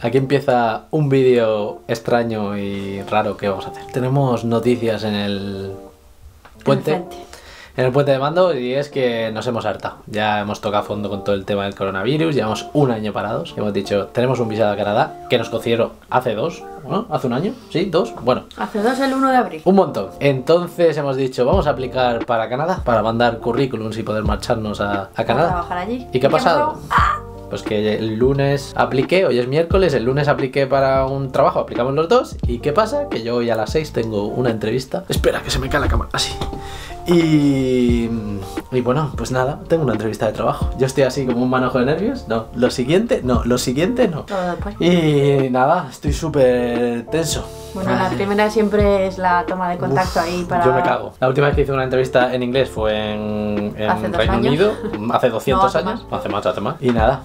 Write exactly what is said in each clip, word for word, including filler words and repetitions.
Aquí empieza un vídeo extraño y raro que vamos a hacer. Tenemos noticias en el puente, en el, en el puente de mando, y es que nos hemos hartado. Ya hemos tocado fondo con todo el tema del coronavirus, llevamos un año parados. Hemos dicho, tenemos un visado a Canadá, que nos concedieron hace dos, ¿no? ¿Hace un año? ¿Sí? ¿Dos? Bueno. Hace dos, el uno de abril. Un montón. Entonces hemos dicho, vamos a aplicar para Canadá, para mandar currículums y poder marcharnos a, a Canadá. Para trabajar allí. ¿Y qué ha pasado? ¿Qué pasó? Pues que el lunes apliqué, hoy es miércoles, el lunes apliqué para un trabajo, aplicamos los dos. ¿Y qué pasa? Que yo hoy a las seis tengo una entrevista. Espera, que se me cae la cámara, así. Y... y bueno, pues nada, tengo una entrevista de trabajo. Yo estoy así como un manojo de nervios. No, lo siguiente, no, lo siguiente, no. Todo después. Y nada, estoy súper tenso. Bueno, la primera siempre es la toma de contacto. Uf, ahí para... Yo me cago. La última vez que hice una entrevista en inglés fue en, en Reino años. Unido, hace doscientos no, hace años. Más. Hace más, hace más. Y nada,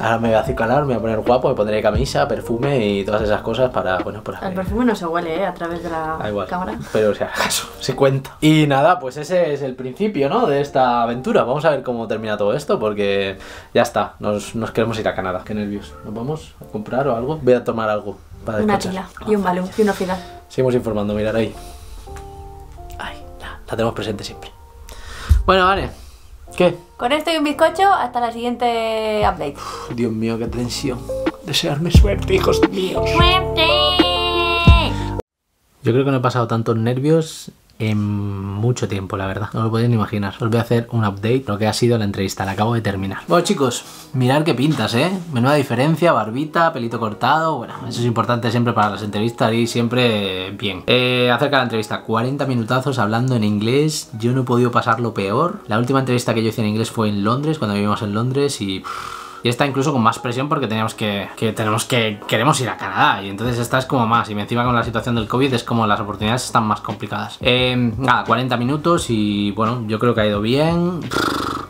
ahora me voy a acicalar, me voy a poner guapo, me pondré camisa, perfume y todas esas cosas para... Bueno, para... El perfume no se huele, ¿eh? A través de la ah, igual, cámara. Pero o sea, eso se cuenta. Y nada, pues ese es el principio, ¿no? De esta aventura. Vamos a ver cómo termina todo esto porque ya está, nos, nos queremos ir a Canadá. Qué nervios. ¿Nos vamos a comprar o algo? Voy a tomar algo. Una tila y un balón y una fila. Seguimos informando, mirar ahí. Ay, la, la tenemos presente siempre. Bueno, vale. ¿Qué? Con esto y un bizcocho, hasta la siguiente update. Uf, Dios mío, qué tensión. Desearme suerte, hijos míos. ¡Suerte! Yo creo que no he pasado tantos nervios en mucho tiempo, la verdad. No os lo podéis ni imaginar. Os voy a hacer un update, lo que ha sido la entrevista, la acabo de terminar. Bueno, chicos, mirad qué pintas, ¿eh? Menuda diferencia, barbita, pelito cortado. Bueno, eso es importante siempre para las entrevistas, y siempre bien. Eh, acerca de la entrevista, cuarenta minutazos hablando en inglés. Yo no he podido pasarlo peor. La última entrevista que yo hice en inglés fue en Londres, cuando vivimos en Londres, y... Pff, y esta incluso con más presión porque teníamos que, que tenemos que queremos ir a Canadá, y entonces esta es como más, y encima con la situación del COVID es como las oportunidades están más complicadas. Eh, nada, cuarenta minutos y bueno, yo creo que ha ido bien.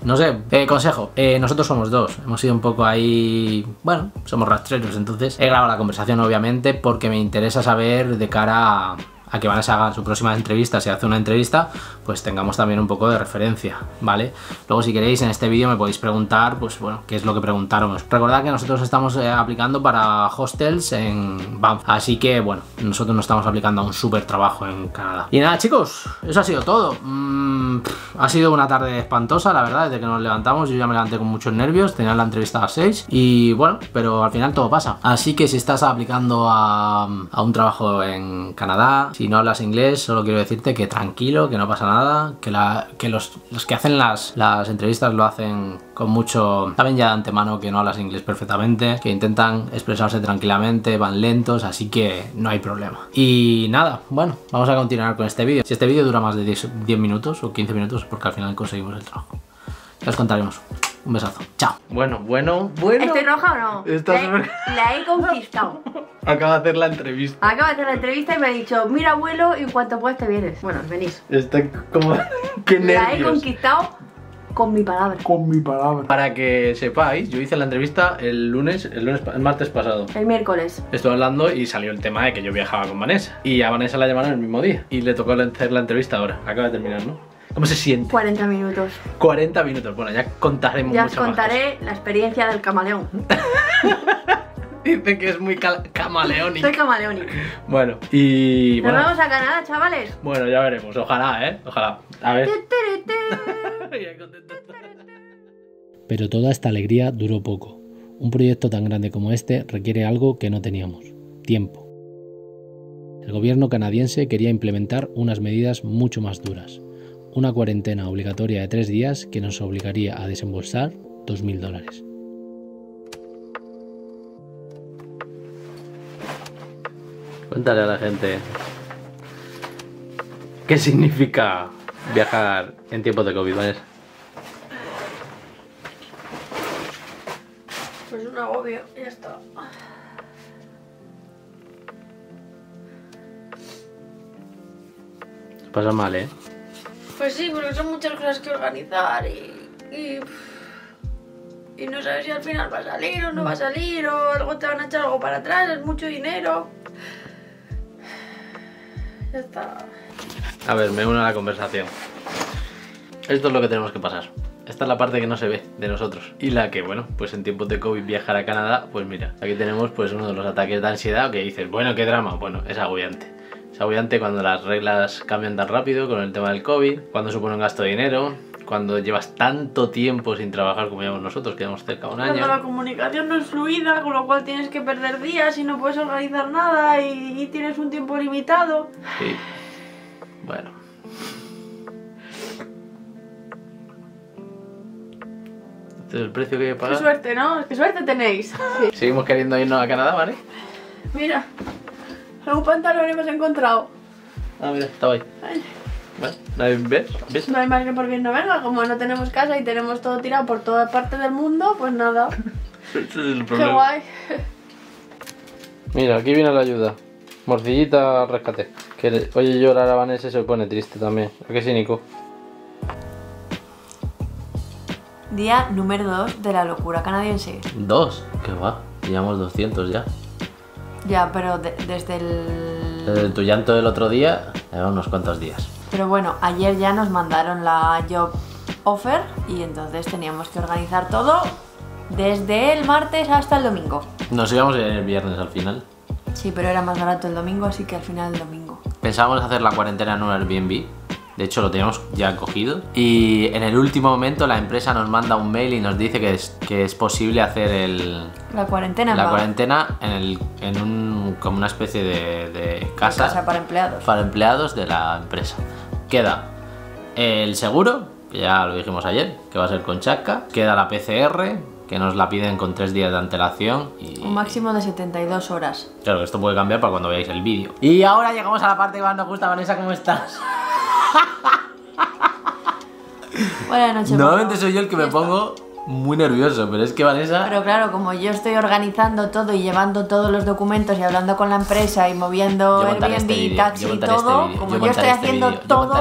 No sé, eh, consejo, eh, nosotros somos dos, hemos sido un poco ahí, bueno, somos rastreros, entonces he grabado la conversación obviamente porque me interesa saber de cara a... a que Vanessa haga su próxima entrevista, si hace una entrevista, pues tengamos también un poco de referencia, ¿vale? Luego, si queréis, en este vídeo me podéis preguntar, pues bueno, qué es lo que preguntaros. Recordad que nosotros estamos eh, aplicando para hostels en Banff, así que bueno, nosotros nos estamos aplicando a un súper trabajo en Canadá. Y nada, chicos, eso ha sido todo. Mm, pff, ha sido una tarde espantosa, la verdad, desde que nos levantamos. Yo ya me levanté con muchos nervios, tenía la entrevista a las seis y bueno, pero al final todo pasa. Así que si estás aplicando a, a un trabajo en Canadá, si no hablas inglés, solo quiero decirte que tranquilo, que no pasa nada, que, la, que los, los que hacen las, las entrevistas lo hacen con mucho... Saben ya de antemano que no hablas inglés perfectamente, que intentan expresarse tranquilamente, van lentos, así que no hay problema. Y nada, bueno, vamos a continuar con este vídeo. Si este vídeo dura más de diez, diez minutos o quince minutos, porque al final conseguimos el trabajo. Ya os contaremos. Un besazo. Chao. Bueno, bueno, bueno. ¿Estoy roja o no? Estás... La, la he conquistado. Acaba de hacer la entrevista. Acaba de hacer la entrevista y me ha dicho, mira abuelo, y en cuanto puedas te vienes. Bueno, venís. Está como... Qué nervios. La he conquistado con mi palabra. Con mi palabra. Para que sepáis, yo hice la entrevista el lunes, el lunes, el martes pasado. El miércoles. Estuve hablando y salió el tema de que yo viajaba con Vanessa. Y a Vanessa la llamaron el mismo día. Y le tocó hacer la entrevista ahora. Acaba de terminar, ¿no? ¿Cómo se siente? cuarenta minutos. cuarenta minutos, bueno, ya contaremos. Ya os contaré la experiencia del camaleón. Dice que es muy camaleónico. Soy camaleónico. Bueno, y... Nos bueno. vamos a Canadá, chavales. Bueno, ya veremos, ojalá, ¿eh? Ojalá. A ver. Pero toda esta alegría duró poco. Un proyecto tan grande como este requiere algo que no teníamos: tiempo. El gobierno canadiense quería implementar unas medidas mucho más duras. Una cuarentena obligatoria de tres días que nos obligaría a desembolsar dos mil dólares. Cuéntale a la gente qué significa viajar en tiempos de COVID, ¿vale? Pues un agobio, ya está. Se pasa mal, ¿eh? Pues sí, porque son muchas cosas que organizar y, y, y no sabes si al final va a salir o no va a salir, o algo te van a echar algo para atrás, es mucho dinero. Ya está. A ver, me uno a la conversación. Esto es lo que tenemos que pasar. Esta es la parte que no se ve de nosotros. Y la que, bueno, pues en tiempos de COVID viajar a Canadá, pues mira, aquí tenemos pues uno de los ataques de ansiedad que dices, bueno, qué drama. Bueno, es agobiante. Es agobiante cuando las reglas cambian tan rápido con el tema del COVID, cuando supone un gasto de dinero, cuando llevas tanto tiempo sin trabajar como llevamos nosotros, que llevamos cerca de un año. Cuando la comunicación no es fluida, con lo cual tienes que perder días y no puedes organizar nada y, y tienes un tiempo limitado. Sí. Bueno. Este es el precio que hay que pagar. Qué suerte, ¿no? Qué suerte tenéis. Sí. Seguimos queriendo irnos a Canadá, ¿vale? Mira, algún pantalón hemos encontrado. Ah, mira, estaba ahí. Ay. ¿Ves? ¿Ves? No hay más que por bien no venga, como no tenemos casa y tenemos todo tirado por toda parte del mundo, pues nada. Ese es el problema. Qué guay. Mira, aquí viene la ayuda. Morcillita, rescate. Que le... oye llorar a Vanessa se pone triste también. ¿A qué sí, Nico? Día número dos de la locura canadiense. ¿Dos? ¿Qué va? Llevamos doscientos ya. Ya, pero de desde el... Desde tu llanto del otro día, llevamos unos cuantos días. Pero bueno, ayer ya nos mandaron la job offer y entonces teníamos que organizar todo desde el martes hasta el domingo. Nos íbamos a ir el viernes al final. Sí, pero era más barato el domingo, así que al final el domingo. Pensábamos hacer la cuarentena en un Airbnb, de hecho lo teníamos ya cogido. Y en el último momento la empresa nos manda un mail y nos dice que es, que es posible hacer el... La cuarentena. La cuarentena en, el, en un, como una especie de, de casa. Casa para empleados. Para empleados de la empresa. Queda el seguro, que ya lo dijimos ayer, que va a ser con Chapka. Queda la P C R, que nos la piden con tres días de antelación. Y... un máximo de setenta y dos horas. Claro que esto puede cambiar para cuando veáis el vídeo. Y ahora llegamos a la parte que más nos gusta. Vanessa, ¿cómo estás? Buenas noches. Normalmente soy yo el que me pongo muy nervioso, pero es que Vanessa... Pero claro, como yo estoy organizando todo y llevando todos los documentos y hablando con la empresa y moviendo Airbnb, taxi y todo, como yo estoy haciendo todo,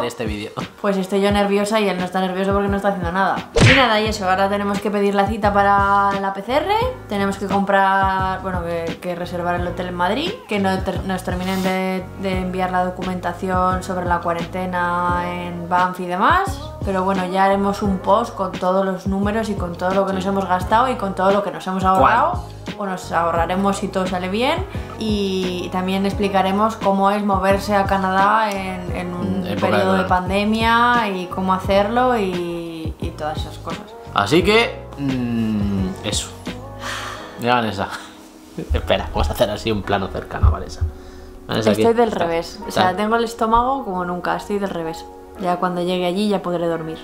pues estoy yo nerviosa y él no está nervioso porque no está haciendo nada. Y nada, y eso, ahora tenemos que pedir la cita para la P C R, tenemos que comprar, bueno, que, que reservar el hotel en Madrid, que no ter, nos terminen de, de enviar la documentación sobre la cuarentena en Banff y demás. Pero bueno, ya haremos un post con todos los números y con todo lo que sí. nos hemos gastado y con todo lo que nos hemos ahorrado. ¿Cuál? O nos ahorraremos si todo sale bien. Y también explicaremos cómo es moverse a Canadá en, en un Época periodo de, de pandemia y cómo hacerlo y, y todas esas cosas. Así que... Mmm, eso. Mira, Vanessa. Espera, vamos a hacer así un plano cercano a Vanessa. Vanessa estoy aquí. Del está, revés. Está. O sea, tengo el estómago como nunca, estoy del revés. Ya cuando llegue allí ya podré dormir.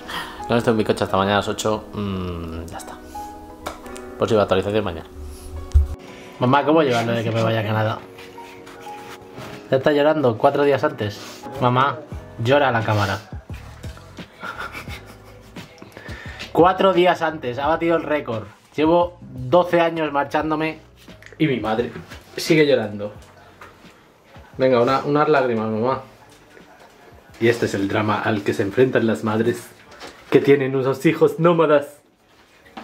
No estoy en mi coche hasta mañana a las ocho. Mm, ya está. Pues iba a actualización mañana. Mamá, ¿cómo llevarlo de que me vaya a Canadá? Ya está llorando cuatro días antes. Mamá, llora a la cámara. Cuatro días antes, ha batido el récord. Llevo doce años marchándome y mi madre sigue llorando. Venga, una, unas lágrimas, mamá. Y este es el drama al que se enfrentan las madres que tienen unos hijos nómadas.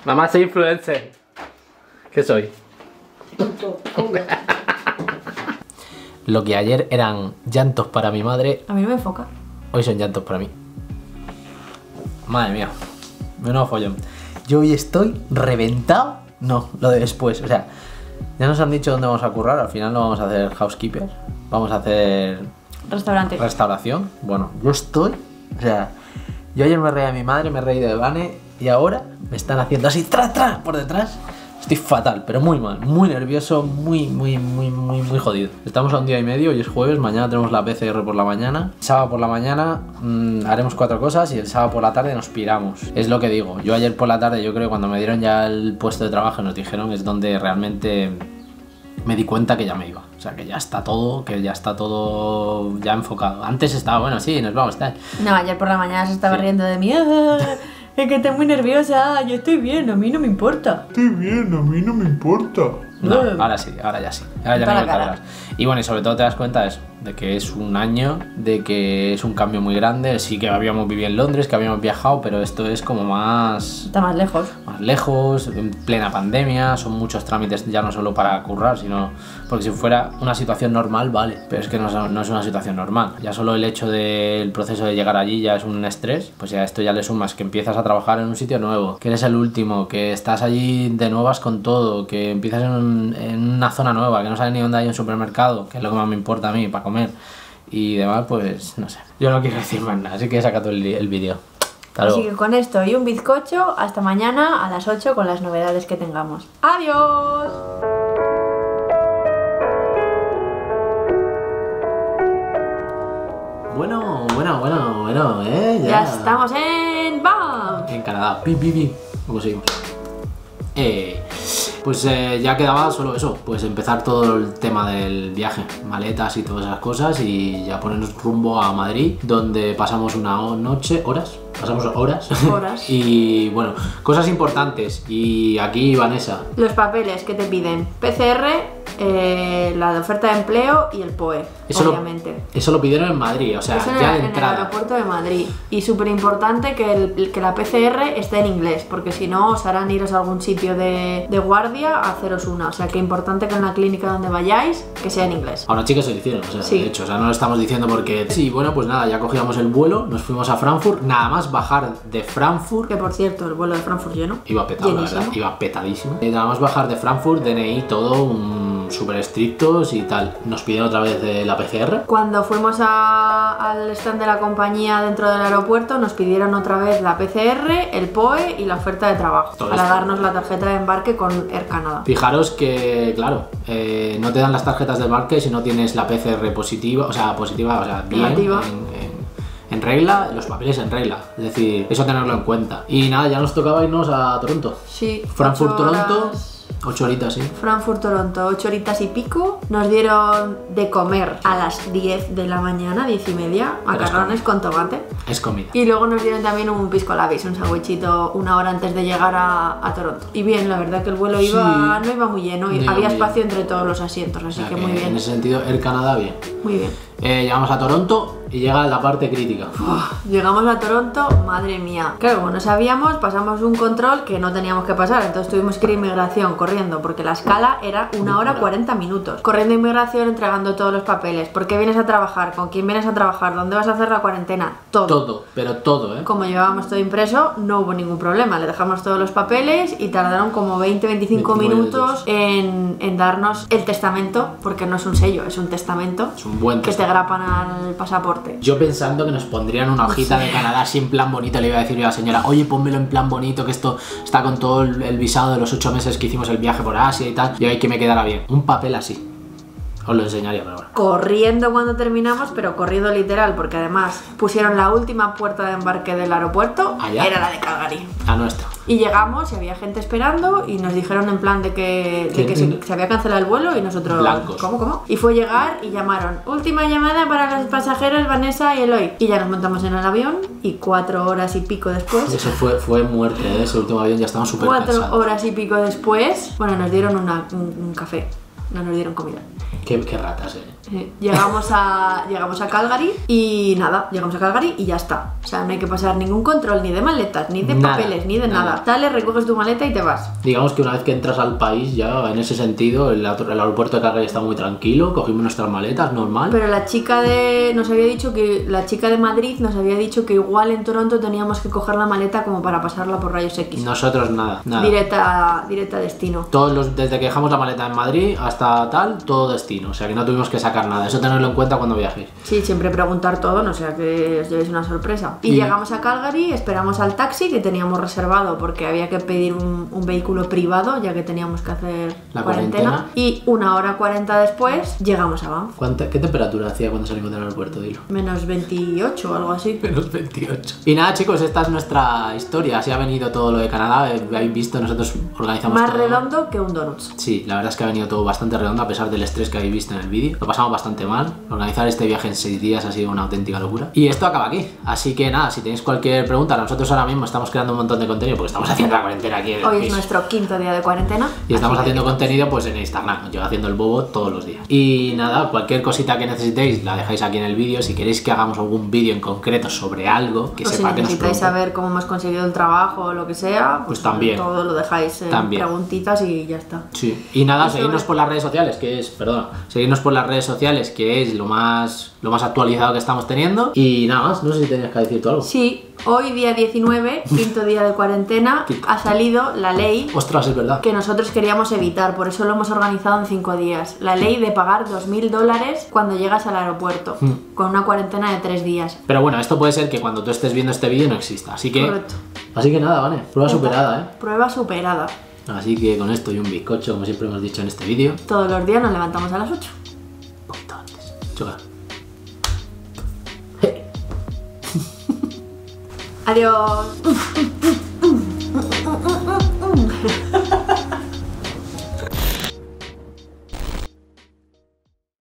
Mamá, soy influencer. ¿Qué soy? Lo que ayer eran llantos para mi madre. A mí no me enfoca. Hoy son llantos para mí. Madre mía. Menudo follón. Yo hoy estoy reventado. No, lo de después. O sea, ya nos han dicho dónde vamos a currar. Al final no vamos a hacer housekeeper. Vamos a hacer... Restaurante. Restauración. Bueno, yo estoy. O sea, yo ayer me reí de mi madre, me reí de Vane y ahora me están haciendo así, tras, tras, por detrás. Estoy fatal, pero muy mal, muy nervioso, muy, muy, muy, muy, muy jodido. Estamos a un día y medio, hoy es jueves, mañana tenemos la P C R por la mañana. Sábado por la mañana mmm, haremos cuatro cosas y el sábado por la tarde nos piramos. Es lo que digo. Yo ayer por la tarde, yo creo que cuando me dieron ya el puesto de trabajo nos dijeron, es donde realmente me di cuenta que ya me iba. O sea, que ya está todo, que ya está todo ya enfocado. Antes estaba, bueno, sí, nos vamos, tal. No, ayer por la mañana se estaba sí. riendo de mí. ¡Ah, es que estoy muy nerviosa! Yo estoy bien, a mí no me importa. Estoy bien, a mí no me importa. No, ahora sí, ahora ya sí. Ahora ya me he vuelto. Y bueno, y sobre todo te das cuenta de eso, de que es un año, de que es un cambio muy grande. Sí que habíamos vivido en Londres, que habíamos viajado, pero esto es como más... Está más lejos. Más lejos, en plena pandemia, son muchos trámites ya no solo para currar, sino... Porque si fuera una situación normal, vale, pero es que no, no es una situación normal. Ya solo el hecho del proceso de llegar allí ya es un estrés, pues ya esto ya le sumas que empiezas a trabajar en un sitio nuevo, que eres el último, que estás allí de nuevas con todo, que empiezas en, un, en una zona nueva, que no sabes ni dónde hay un supermercado, que es lo que más me importa a mí, para comer y demás, pues no sé. Yo no quiero decir más nada, así que he sacado el, el vídeo. Así que con esto y un bizcocho, hasta mañana a las ocho con las novedades que tengamos. ¡Adiós! Bueno, bueno, bueno, bueno, eh. Ya, ya estamos en Banff, en Canadá. Pi, pi, pi. ¿Cómo seguimos? Eh, pues eh, ya quedaba solo eso, pues empezar todo el tema del viaje, maletas y todas esas cosas, y ya ponernos rumbo a Madrid, donde pasamos una noche, horas. Pasamos horas. Horas. Y bueno, cosas importantes. Y aquí, Vanessa. Los papeles que te piden. P C R. Eh, la de oferta de empleo y el P O E, eso obviamente. Lo, eso lo pidieron en Madrid, o sea, eso ya en, de entrada. En el aeropuerto de Madrid. Y súper importante que, que la P C R esté en inglés, porque si no os harán iros a algún sitio de, de guardia a haceros una. O sea, que importante que en la clínica donde vayáis, que sea en inglés. Ahora chicas se lo hicieron, o sea, sí. De hecho, o sea, no lo estamos diciendo porque... Sí, bueno, pues nada, ya cogíamos el vuelo, nos fuimos a Frankfurt, nada más bajar de Frankfurt. Que por cierto, el vuelo de Frankfurt lleno. Iba petado, llenísimo. La verdad, iba petadísimo. Y nada más bajar de Frankfurt, D N I, todo un... súper estrictos y tal. Nos pidieron otra vez de la P C R. Cuando fuimos a, al stand de la compañía dentro del aeropuerto, nos pidieron otra vez la P C R, el P O E y la oferta de trabajo. Todo para esto. Darnos la tarjeta de embarque con Air Canada. Fijaros que, claro, eh, no te dan las tarjetas de embarque si no tienes la P C R positiva, o sea, positiva, o sea, bien. Negativa. En, en, en regla, los papeles en regla, es decir, eso tenerlo en cuenta. Y nada, ya nos tocaba irnos a Toronto. Sí. Frankfurt, Toronto. ocho horitas, sí. Frankfurt, Toronto, ocho horitas y pico. Nos dieron de comer a las diez de la mañana, diez y media, macarrones con tomate. Es comida. Y luego nos dieron también un pisco labis, un sandwichito, una hora antes de llegar a, a Toronto. Y bien, la verdad que el vuelo iba, sí, no iba muy lleno, no había espacio bien entre todos los asientos, así o sea, que, que muy bien. En ese sentido, Air Canada, bien. Muy bien. Eh, llegamos a Toronto y llega la parte crítica. Uf, llegamos a Toronto, madre mía. Claro, como no sabíamos, pasamos un control que no teníamos que pasar, entonces tuvimos que ir a inmigración corriendo, porque la escala era una hora cuarenta minutos. Corriendo a inmigración, entregando todos los papeles, por qué vienes a trabajar, con quién vienes a trabajar, dónde vas a hacer la cuarentena, todo. Todo, pero todo, ¿eh? Como llevábamos todo impreso, no hubo ningún problema, le dejamos todos los papeles y tardaron como veinte a veinticinco minutos en, en darnos el testamento, porque no es un sello, es un testamento. Es un buen testamento. Grapan al pasaporte. Yo pensando que nos pondrían una hojita, sí, de Canadá así en plan bonito, le iba a decir yo a la señora, oye, pónmelo en plan bonito, que esto está con todo el visado de los ocho meses que hicimos el viaje por Asia y tal, y hay que me quedara bien. Un papel así. Os lo enseñaría, pero bueno. Corriendo cuando terminamos, pero corriendo literal, porque además pusieron la última puerta de embarque del aeropuerto. Allá. Era la de Calgary. La nuestra. Y llegamos y había gente esperando y nos dijeron en plan de que, de que se, se había cancelado el vuelo y nosotros... Blancos. ¿Cómo, cómo? Y fue llegar y llamaron, última llamada para los pasajeros Vanessa y Eloy. Y ya nos montamos en el avión y cuatro horas y pico después... Eso fue, fue muerte, ¿eh? Ese último avión, ya estábamos súper cansados. Cuatro horas y pico después, bueno, nos dieron una, un, un café, no nos dieron comida. Qué, qué ratas, eh. Sí. Llegamos a, llegamos a Calgary y nada, llegamos a Calgary y ya está. O sea, no hay que pasar ningún control, ni de maletas, ni de nada, papeles, ni de nada. nada. Sales, recoges tu maleta y te vas. Digamos que una vez que entras al país, ya en ese sentido, el, el aeropuerto de Calgary está muy tranquilo, cogimos nuestras maletas, normal. Pero la chica de... nos había dicho que... la chica de Madrid nos había dicho que igual en Toronto teníamos que coger la maleta como para pasarla por rayos X. Nosotros nada, nada. Directa, directa destino. Todos los... desde que dejamos la maleta en Madrid hasta tal, todo destino. O sea que no tuvimos que sacar nada, eso tenerlo en cuenta cuando viajéis. Sí, siempre preguntar todo, no sea que os llevéis una sorpresa. Y, y llegamos a Calgary, esperamos al taxi que teníamos reservado porque había que pedir un, un vehículo privado ya que teníamos que hacer la cuarentena. cuarentena. Y una hora cuarenta después llegamos a Banff. ¿Qué temperatura hacía cuando salimos del aeropuerto? Dilo. Menos veintiocho o algo así. Menos veintiocho. Y nada chicos, esta es nuestra historia, así ha venido todo lo de Canadá, habéis visto, nosotros organizamos más todo. Más redondo que un donut. Sí, la verdad es que ha venido todo bastante bastante redonda a pesar del estrés que habéis visto en el vídeo. Lo pasamos bastante mal. Organizar este viaje en seis días ha sido una auténtica locura. Y esto acaba aquí. Así que nada, si tenéis cualquier pregunta, nosotros ahora mismo estamos creando un montón de contenido porque estamos haciendo la cuarentena aquí. Hoy es nuestro quinto día de cuarentena. Y estamos haciendo contenido pues en Instagram. Yo haciendo el bobo todos los días. Y nada, cualquier cosita que necesitéis la dejáis aquí en el vídeo. Si queréis que hagamos algún vídeo en concreto sobre algo, que sepa que nos preocupa. Si necesitáis saber cómo hemos conseguido el trabajo o lo que sea, pues también todo lo dejáis en preguntitas y ya está. Sí. Y nada, seguidnos por las redes sociales, que es, perdona, seguidnos por las redes sociales, que es lo más, lo más actualizado que estamos teniendo. Y nada más, no sé si tenías que decir tú algo. Sí, hoy día diecinueve, quinto día de cuarentena, ha salido la ley. Ostras, es verdad. Que nosotros queríamos evitar, por eso lo hemos organizado en cinco días. La ley de pagar dos mil dólares cuando llegas al aeropuerto, mm. con una cuarentena de tres días. Pero bueno, esto puede ser que cuando tú estés viendo este vídeo no exista, así que... Correcto. Así que nada, vale, prueba Entonces, superada, ¿eh? Prueba superada. Así que con esto y un bizcocho, como siempre hemos dicho en este vídeo. Todos los días nos levantamos a las ocho. Un poquito antes. Chula. Adiós.